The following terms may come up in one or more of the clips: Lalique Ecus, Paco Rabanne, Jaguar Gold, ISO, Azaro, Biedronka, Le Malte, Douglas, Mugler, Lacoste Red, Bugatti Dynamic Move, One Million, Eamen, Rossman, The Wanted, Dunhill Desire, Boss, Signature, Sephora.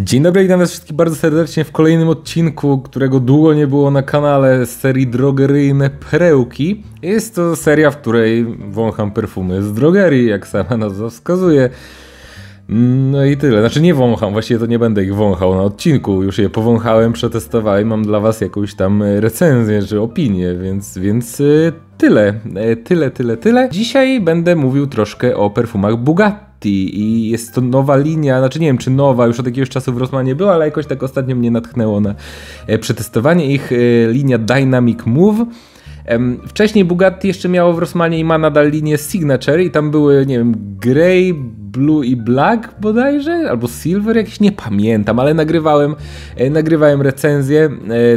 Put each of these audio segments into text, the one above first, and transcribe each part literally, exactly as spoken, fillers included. Dzień dobry, witam was wszystkich bardzo serdecznie w kolejnym odcinku, którego długo nie było na kanale, z serii Drogeryjne Perełki. Jest to seria, w której wącham perfumy z drogerii, jak sama nazwa wskazuje. No i tyle, znaczy nie wącham, właściwie to nie będę ich wąchał na odcinku, już je powąchałem, przetestowałem, mam dla was jakąś tam recenzję czy opinię, więc, więc tyle, tyle, tyle, tyle. Dzisiaj będę mówił troszkę o perfumach Bugatti. I jest to nowa linia, znaczy nie wiem czy nowa, już od jakiegoś czasu w Rossmanie była, ale jakoś tak ostatnio mnie natchnęło na przetestowanie ich, linia Dynamic Move. Wcześniej Bugatti jeszcze miało w Rossmanie i ma nadal linię Signature i tam były, nie wiem, grey, blue i black bodajże, albo silver jakiś, nie pamiętam, ale nagrywałem, nagrywałem recenzję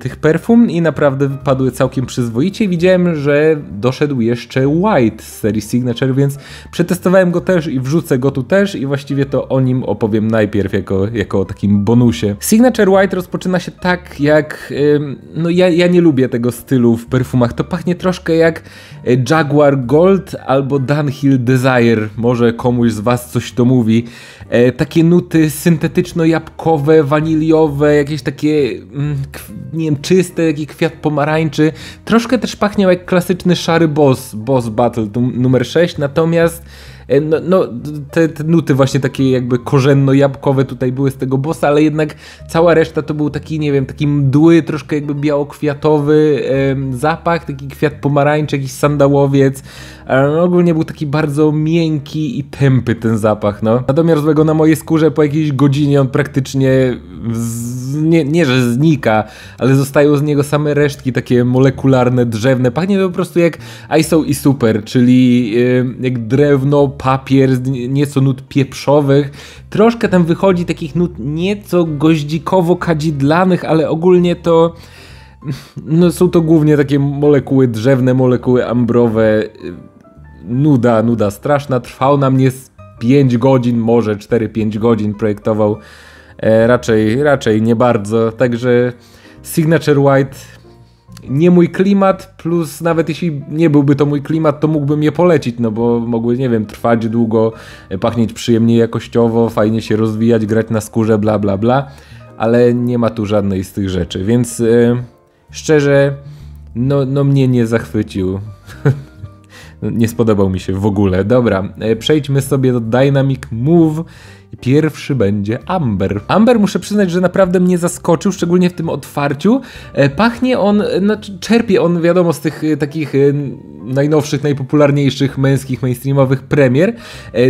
tych perfum i naprawdę wypadły całkiem przyzwoicie. Widziałem, że doszedł jeszcze white z serii Signature, więc przetestowałem go też i wrzucę go tu też i właściwie to o nim opowiem najpierw jako, jako o takim bonusie. Signature White rozpoczyna się tak jak, no ja, ja nie lubię tego stylu w perfumach, to pachnie troszkę jak Jaguar Gold albo Dunhill Desire, może komuś z was coś to mówi. E, takie nuty syntetyczno-jabłkowe, waniliowe, jakieś takie, mm, nie wiem, czyste, jakiś kwiat pomarańczy. Troszkę też pachniał jak klasyczny szary Boss, Boss Battle numer sześć, natomiast No, no te, te nuty właśnie takie jakby korzenno-jabłkowe tutaj były z tego Bossa, ale jednak cała reszta to był taki, nie wiem, taki mdły, troszkę jakby białokwiatowy e, zapach, taki kwiat pomarańczy, jakiś sandałowiec, ale no, ogólnie był taki bardzo miękki i tępy ten zapach, no. Na domiar złego na mojej skórze po jakiejś godzinie on praktycznie, z, nie, nie że znika, ale zostają z niego same resztki takie molekularne, drzewne, pachnie to po prostu jak I S O i Super, czyli e, jak drewno, papier, nieco nut pieprzowych, troszkę tam wychodzi takich nut nieco goździkowo-kadzidlanych, ale ogólnie to no, są to głównie takie molekuły drzewne, molekuły ambrowe, nuda, nuda straszna, trwał na mnie pięć godzin, może cztery pięć godzin projektował, e, raczej, raczej nie bardzo, także Signature White nie mój klimat, plus nawet jeśli nie byłby to mój klimat, to mógłbym je polecić, no bo mogły, nie wiem, trwać długo, pachnieć przyjemnie jakościowo, fajnie się rozwijać, grać na skórze, bla bla bla, ale nie ma tu żadnej z tych rzeczy, więc yy, szczerze, no, no mnie nie zachwycił. Nie spodobał mi się w ogóle. Dobra, przejdźmy sobie do Dynamic Move. Pierwszy będzie Amber. Amber, muszę przyznać, że naprawdę mnie zaskoczył, szczególnie w tym otwarciu. Pachnie on, no, czerpie on wiadomo z tych takich najnowszych, najpopularniejszych męskich, mainstreamowych premier,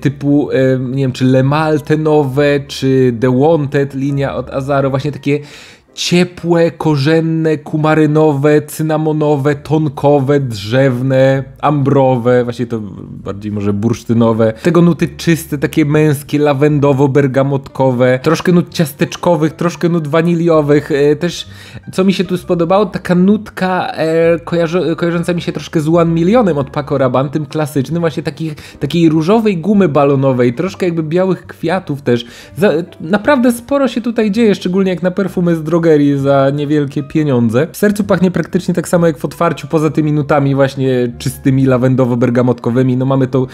typu, nie wiem, czy Le Malte nowe, czy The Wanted, linia od Azaro, właśnie takie ciepłe, korzenne, kumarynowe, cynamonowe, tonkowe, drzewne, ambrowe, właśnie to bardziej może bursztynowe. Tego nuty czyste, takie męskie, lawendowo-bergamotkowe, troszkę nut ciasteczkowych, troszkę nut waniliowych. E, też, co mi się tu spodobało, taka nutka e, kojarzy, kojarząca mi się troszkę z One Millionem od Paco Rabanne, tym klasycznym, właśnie takich, takiej różowej gumy balonowej, troszkę jakby białych kwiatów też. Za, naprawdę sporo się tutaj dzieje, szczególnie jak na perfumy z drogerii za niewielkie pieniądze. W sercu pachnie praktycznie tak samo jak w otwarciu, poza tymi nutami właśnie czystymi, lawendowo-bergamotkowymi. No mamy tą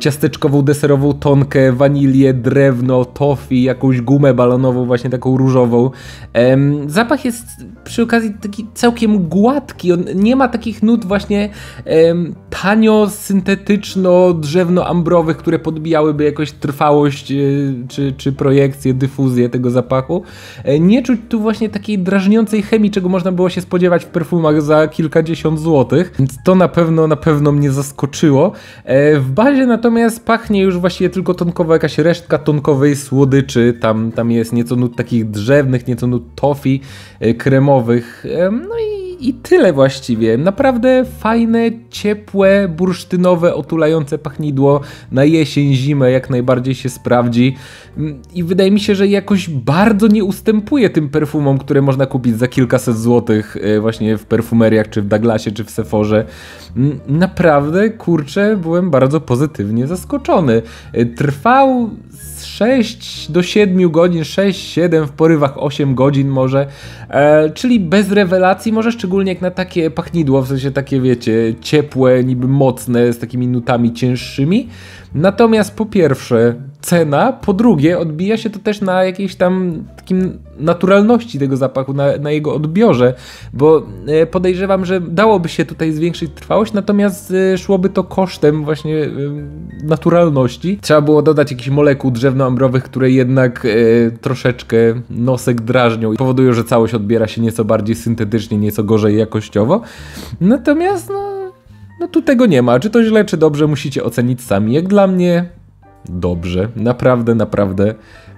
ciasteczkową, deserową tonkę, wanilię, drewno, tofi, jakąś gumę balonową, właśnie taką różową. Ehm, zapach jest przy okazji taki całkiem gładki. On nie ma takich nut właśnie em, tanio, syntetyczno, drzewno-ambrowych, które podbijałyby jakoś trwałość e, czy, czy projekcję, dyfuzję tego zapachu. E, nie czuć tu właśnie takiej drażniącej chemii, czego można było się spodziewać w perfumach za kilkadziesiąt złotych, więc to na pewno, na pewno mnie zaskoczyło. E, w bazie natomiast pachnie już właściwie tylko tonkowa jakaś resztka tonkowej słodyczy, tam, tam jest nieco nut takich drzewnych, nieco nut tofi, e, kremowych, e, no i, i tyle właściwie. Naprawdę fajne, ciepłe, bursztynowe, otulające pachnidło na jesień, zimę jak najbardziej się sprawdzi i wydaje mi się, że jakoś bardzo nie ustępuje tym perfumom, które można kupić za kilkaset złotych właśnie w perfumeriach, czy w Douglasie, czy w Sephorze. Naprawdę, kurczę, byłem bardzo pozytywnie zaskoczony. Trwał z sześć do siedmiu godzin, sześć siedem, w porywach osiem godzin może, e, czyli bez rewelacji, może szczególnie jak na takie pachnidło, w sensie takie, wiecie, ciepłe, niby mocne, z takimi nutami cięższymi. Natomiast po pierwsze, cena, po drugie odbija się to też na jakiejś tam takim naturalności tego zapachu, na, na jego odbiorze, bo podejrzewam, że dałoby się tutaj zwiększyć trwałość, natomiast szłoby to kosztem właśnie naturalności. Trzeba było dodać jakichś molekuł drzewno-ambrowych, które jednak troszeczkę nosek drażnią i powodują, że całość odbiera się nieco bardziej syntetycznie, nieco gorzej jakościowo. Natomiast no, no tu tego nie ma. Czy to źle, czy dobrze, musicie ocenić sami. Jak dla mnie dobrze. Naprawdę, naprawdę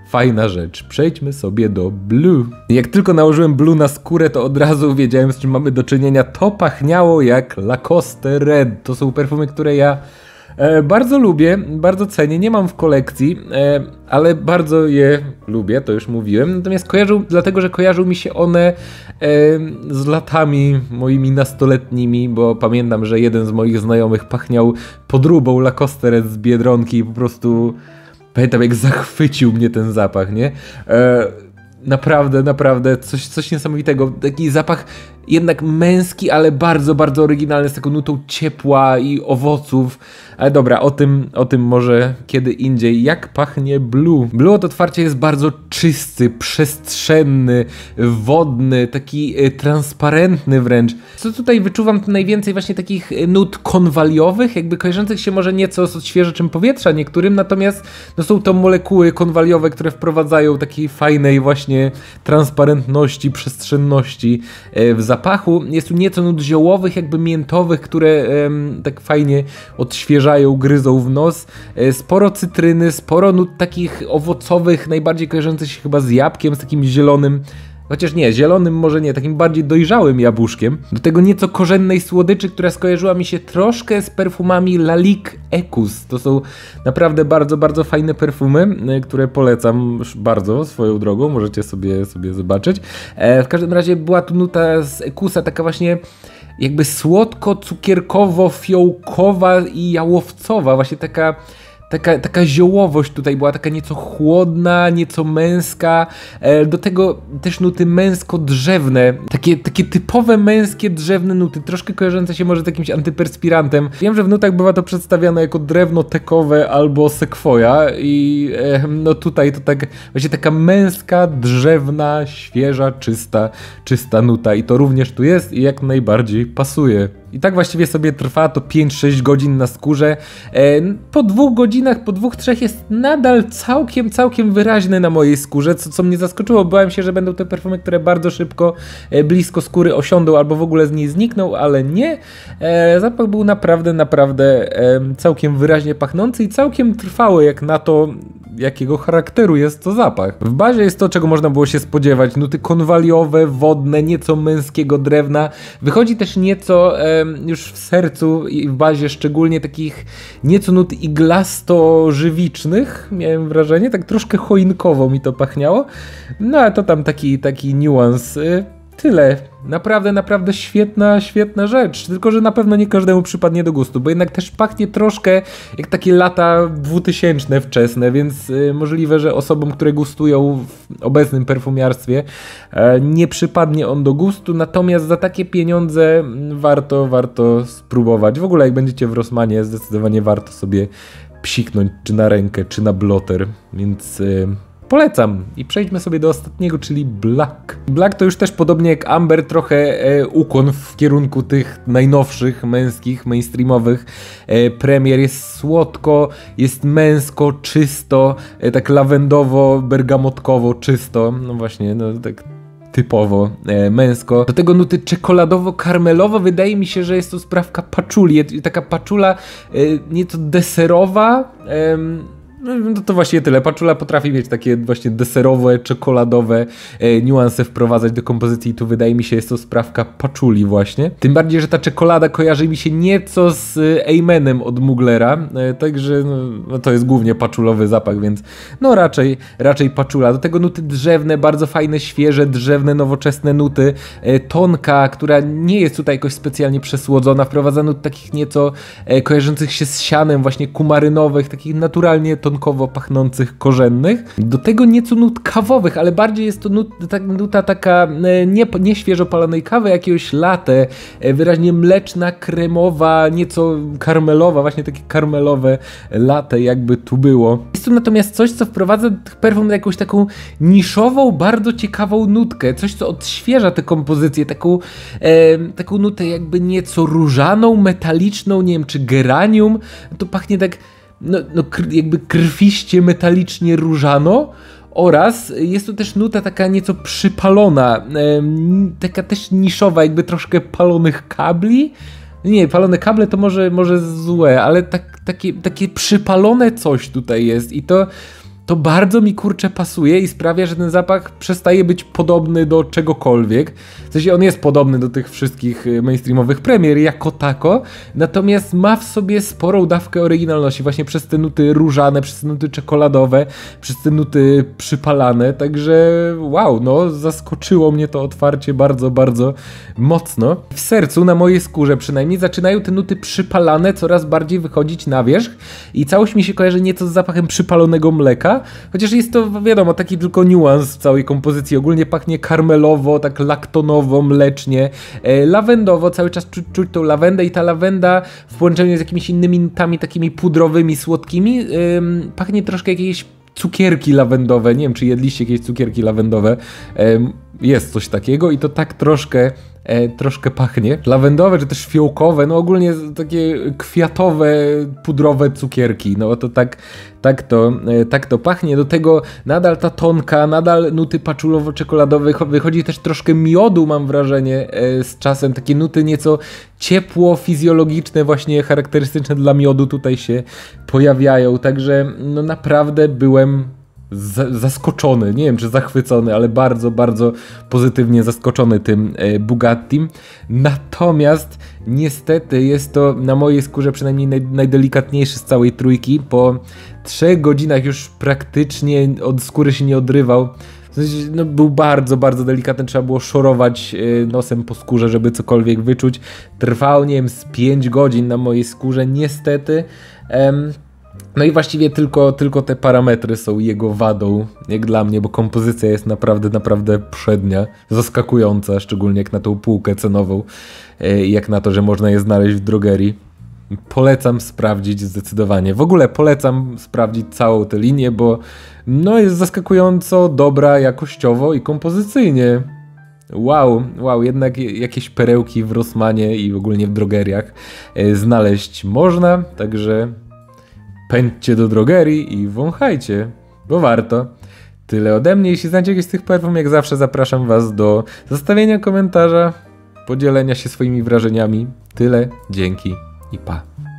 fajna rzecz. Przejdźmy sobie do blue. Jak tylko nałożyłem blue na skórę, to od razu wiedziałem, z czym mamy do czynienia. To pachniało jak Lacoste Red. To są perfumy, które ja e, bardzo lubię, bardzo cenię. Nie mam w kolekcji, e, ale bardzo je lubię, to już mówiłem. Natomiast kojarzył, dlatego że kojarzył mi się one e, z latami moimi nastoletnimi, bo pamiętam, że jeden z moich znajomych pachniał podróbą Lacoste Red z Biedronki i po prostu... Pamiętam, jak zachwycił mnie ten zapach, nie? E, naprawdę, naprawdę coś, coś niesamowitego. Taki zapach jednak męski, ale bardzo, bardzo oryginalny, z taką nutą ciepła i owoców. Ale dobra, o tym, o tym może kiedy indziej. Jak pachnie blue? Blue od otwarcia jest bardzo czysty, przestrzenny, wodny, taki transparentny wręcz. Co tutaj wyczuwam, to najwięcej właśnie takich nut konwaliowych, jakby kojarzących się może nieco z odświeżaczem powietrza niektórym, natomiast no są to molekuły konwaliowe, które wprowadzają takiej fajnej właśnie transparentności, przestrzenności w zapachu. Jest tu nieco nut ziołowych, jakby miętowych, które em, tak fajnie odświeżają, gryzą w nos. E, sporo cytryny, sporo nut takich owocowych, najbardziej kojarzących się chyba z jabłkiem, z takim zielonym, chociaż nie, zielonym może nie, takim bardziej dojrzałym jabłuszkiem. Do tego nieco korzennej słodyczy, która skojarzyła mi się troszkę z perfumami Lalique Ecus. To są naprawdę bardzo, bardzo fajne perfumy, które polecam bardzo swoją drogą, możecie sobie, sobie zobaczyć. E, w każdym razie była tu nuta z Ecusa, taka właśnie jakby słodko-cukierkowo-fiołkowa i jałowcowa, właśnie taka... Taka, taka ziołowość tutaj była, taka nieco chłodna, nieco męska, do tego też nuty męsko-drzewne, takie, takie typowe męskie drzewne nuty, troszkę kojarzące się może z jakimś antyperspirantem. Wiem, że w nutach bywa to przedstawiane jako drewno tekowe albo sekwoja i e, no tutaj to tak właśnie taka męska, drzewna, świeża, czysta, czysta nuta i to również tu jest i jak najbardziej pasuje. I tak właściwie sobie trwa to pięć sześć godzin na skórze. Po dwóch godzinach, po dwóch, trzech jest nadal całkiem, całkiem wyraźny na mojej skórze, co, co mnie zaskoczyło. Bałem się, że będą te perfumy, które bardzo szybko blisko skóry osiądą albo w ogóle z niej znikną, ale nie. Zapach był naprawdę, naprawdę całkiem wyraźnie pachnący i całkiem trwały jak na to, jakiego charakteru jest to zapach. W bazie jest to, czego można było się spodziewać. Nuty konwaliowe, wodne, nieco męskiego drewna. Wychodzi też nieco już w sercu i w bazie szczególnie takich nieco nut iglasto-żywicznych, miałem wrażenie, tak troszkę choinkowo mi to pachniało, no ale to tam taki, taki niuans, tyle. Naprawdę, naprawdę świetna, świetna rzecz, tylko że na pewno nie każdemu przypadnie do gustu, bo jednak też pachnie troszkę jak takie lata dwutysięczne wczesne, więc y, możliwe, że osobom, które gustują w obecnym perfumiarstwie y, nie przypadnie on do gustu, natomiast za takie pieniądze warto, warto spróbować. W ogóle jak będziecie w Rossmanie, zdecydowanie warto sobie psiknąć czy na rękę, czy na bloter, więc... Y, Polecam. I przejdźmy sobie do ostatniego, czyli black. Black to już też podobnie jak amber, trochę e, ukłon w kierunku tych najnowszych, męskich, mainstreamowych e, premier. Jest słodko, jest męsko, czysto, e, tak lawendowo, bergamotkowo, czysto. No właśnie, no tak... typowo e, męsko. Do tego nuty czekoladowo-karmelowo, wydaje mi się, że jest to sprawka paczuli. Taka paczula e, nieco deserowa, e, no to właśnie tyle. Paczula potrafi mieć takie właśnie deserowe, czekoladowe e, niuanse wprowadzać do kompozycji i tu wydaje mi się jest to sprawka paczuli właśnie. Tym bardziej, że ta czekolada kojarzy mi się nieco z Eamenem od Muglera, e, także no, to jest głównie paczulowy zapach, więc no raczej, raczej paczula. Do tego nuty drzewne, bardzo fajne, świeże, drzewne, nowoczesne nuty. E, tonka, która nie jest tutaj jakoś specjalnie przesłodzona, wprowadza nut takich nieco e, kojarzących się z sianem, właśnie kumarynowych, takich naturalnie to czosnkowo pachnących, korzennych, do tego nieco nut kawowych, ale bardziej jest to nut, ta, nuta taka nie, nie świeżo palonej kawy, jakiegoś latte, wyraźnie mleczna, kremowa, nieco karmelowa, właśnie takie karmelowe latte jakby tu było. Jest tu natomiast coś, co wprowadza tych perfum na jakąś taką niszową, bardzo ciekawą nutkę, coś co odświeża tę kompozycję, taką, e, taką nutę jakby nieco różaną, metaliczną, nie wiem, czy geranium, to pachnie tak no, no, kr jakby krwiście, metalicznie różano. Oraz jest to też nuta taka nieco przypalona, e, taka też niszowa, jakby troszkę palonych kabli. Nie, palone kable to może, może złe, ale tak, takie, takie przypalone coś tutaj jest i to, to bardzo mi kurczę pasuje i sprawia, że ten zapach przestaje być podobny do czegokolwiek. W sensie on jest podobny do tych wszystkich mainstreamowych premier jako tako, natomiast ma w sobie sporą dawkę oryginalności właśnie przez te nuty różane, przez te nuty czekoladowe, przez te nuty przypalane, także wow, no zaskoczyło mnie to otwarcie bardzo, bardzo mocno. W sercu, na mojej skórze przynajmniej, zaczynają te nuty przypalane coraz bardziej wychodzić na wierzch i całość mi się kojarzy nieco z zapachem przypalonego mleka, chociaż jest to wiadomo taki tylko niuans w całej kompozycji, ogólnie pachnie karmelowo, tak laktonowo, mlecznie, e, lawendowo, cały czas czuć, czuć tą lawendę i ta lawenda w połączeniu z jakimiś innymi nutami takimi pudrowymi, słodkimi, e, pachnie troszkę jakiejś cukierki lawendowe, nie wiem czy jedliście jakieś cukierki lawendowe, e, jest coś takiego i to tak troszkę E, troszkę pachnie. Lawendowe czy też fiołkowe, no ogólnie takie kwiatowe, pudrowe cukierki, no to tak, tak to, e, tak to pachnie. Do tego nadal ta tonka, nadal nuty paczulowo-czekoladowe, wychodzi też troszkę miodu, mam wrażenie, e, z czasem. Takie nuty nieco ciepło, fizjologiczne, właśnie charakterystyczne dla miodu tutaj się pojawiają, także no naprawdę byłem zaskoczony, nie wiem czy zachwycony, ale bardzo, bardzo pozytywnie zaskoczony tym Bugatti. Natomiast niestety jest to na mojej skórze przynajmniej naj, najdelikatniejszy z całej trójki. Po trzech godzinach już praktycznie od skóry się nie odrywał. No, był bardzo, bardzo delikatny, trzeba było szorować nosem po skórze, żeby cokolwiek wyczuć. Trwał, nie wiem, z pięć godzin na mojej skórze, niestety. Em, No i właściwie tylko, tylko te parametry są jego wadą, jak dla mnie, bo kompozycja jest naprawdę, naprawdę przednia, zaskakująca, szczególnie jak na tą półkę cenową, jak na to, że można je znaleźć w drogerii. Polecam sprawdzić zdecydowanie. W ogóle polecam sprawdzić całą tę linię, bo no jest zaskakująco dobra jakościowo i kompozycyjnie. Wow, wow, jednak jakieś perełki w Rossmanie i ogólnie w drogeriach znaleźć można, także pędźcie do drogerii i wąchajcie, bo warto. Tyle ode mnie. Jeśli znacie jakieś z tych perfum, jak zawsze zapraszam was do zostawienia komentarza, podzielenia się swoimi wrażeniami. Tyle, dzięki i pa.